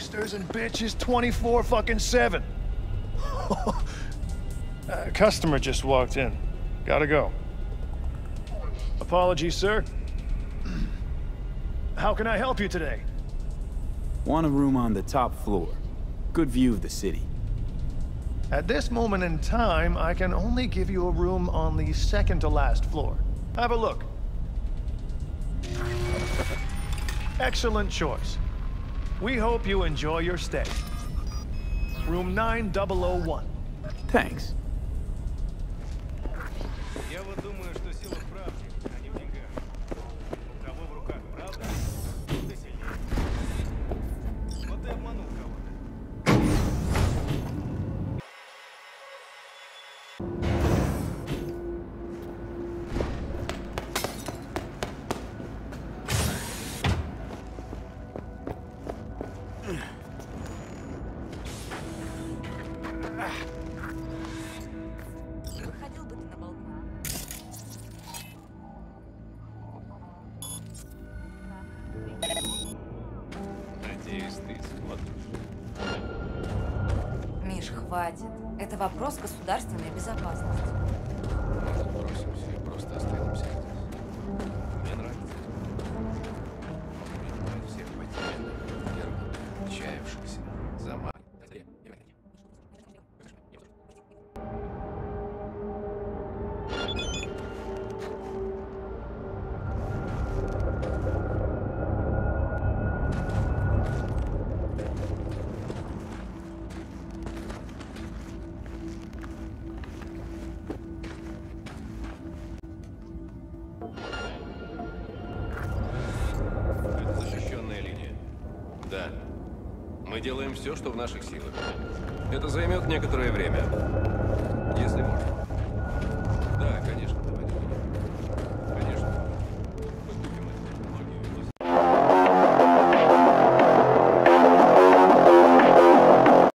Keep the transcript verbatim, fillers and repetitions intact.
youngsters and bitches twenty-four fucking seven. A customer just walked in. Gotta go. Apologies, sir. How can I help you today? Want a room on the top floor. Good view of the city. At this moment in time, I can only give you a room on the second to last floor. Have a look. Excellent choice. We hope you enjoy your stay. Room nine thousand one. Thanks. Хватит. Это вопрос государственной безопасности. Мы забросимся и просто останемся здесь. Мне нравится. Принимаю всех потерянных, нервных, отчаявшихся, замах. Мы делаем все, что в наших силах. Это займет некоторое время, если можно.